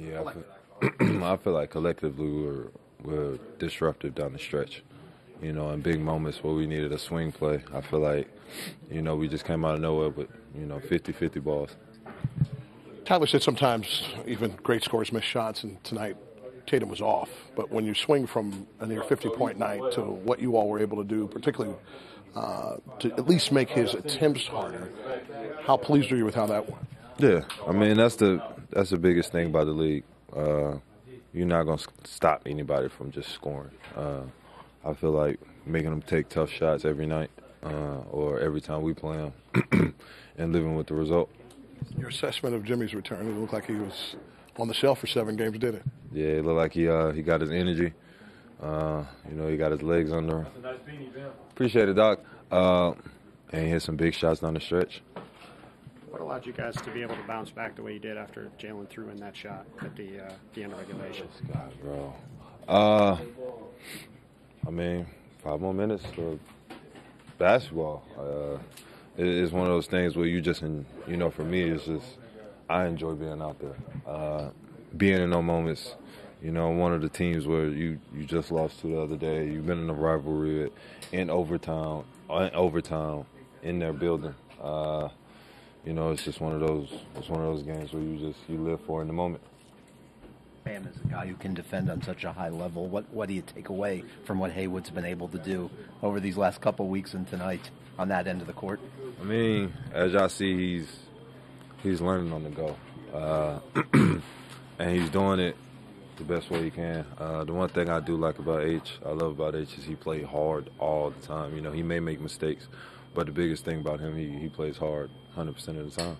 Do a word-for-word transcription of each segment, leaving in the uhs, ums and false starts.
Yeah, I feel, I feel like collectively we were, we were disruptive down the stretch. You know, in big moments where we needed a swing play, I feel like, you know, we just came out of nowhere with, you know, fifty fifty balls. Tyler said sometimes even great scorers miss shots, and tonight Tatum was off. But when you swing from a near fifty-point night to what you all were able to do, particularly uh, to at least make his attempts harder, how pleased are you with how that went? Yeah, I mean, that's the that's the biggest thing about the league. Uh, you're not going to stop anybody from just scoring. Uh, I feel like making them take tough shots every night uh, or every time we play them and living with the result. Your assessment of Jimmy's return, it looked like he was on the shelf for seven games, did it? Yeah, it looked like he uh, he got his energy. Uh, you know, he got his legs under him. Appreciate it, Doc. Uh, and he hit some big shots down the stretch. What allowed you guys to be able to bounce back the way you did after Jalen threw in that shot at the, uh, the end of regulation? God, bro. Uh, I mean, five more minutes for basketball. Uh, it is one of those things where you just, in, you know, for me, it's just I enjoy being out there, uh, being in those moments. You know, one of the teams where you, you just lost to the other day. You've been in a rivalry with, in overtime, in overtime, in their building. Uh, you know, it's just one of those. It's one of those games where you just you live for in the moment. Bam is a guy who can defend on such a high level. What what do you take away from what Haywood's been able to do over these last couple of weeks and tonight on that end of the court? I mean, as y'all see, he's he's learning on the go, uh, and he's doing it the best way he can. Uh, the one thing I do like about H, I love about H, is he played hard all the time. You know, he may make mistakes, but the biggest thing about him, he he plays hard one hundred percent of the time.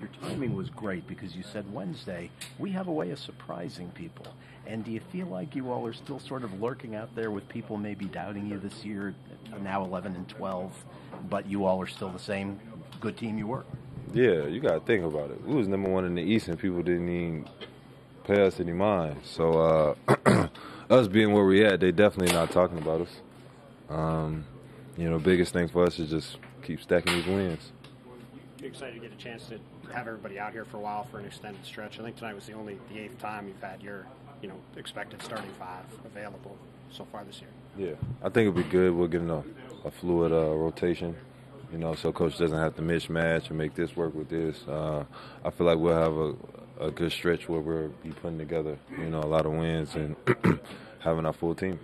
Your timing was great because you said Wednesday, we have a way of surprising people. And do you feel like you all are still sort of lurking out there with people maybe doubting you this year, now eleven and twelve, but you all are still the same good team you were? Yeah, you got to think about it. We was number one in the East and people didn't even pay us any mind. So uh, us being where we at, they definitely not talking about us. Um, you know, biggest thing for us is just keep stacking these wins. You're excited to get a chance to have everybody out here for a while for an extended stretch. I think tonight was the only the eighth time you've had your, you know, expected starting five available so far this year. Yeah, I think it'll be good. We're getting a, a fluid uh, rotation, you know, so coach doesn't have to mismatch and make this work with this. Uh, I feel like we'll have a, a good stretch where we'll be putting together, you know, a lot of wins and having our full team.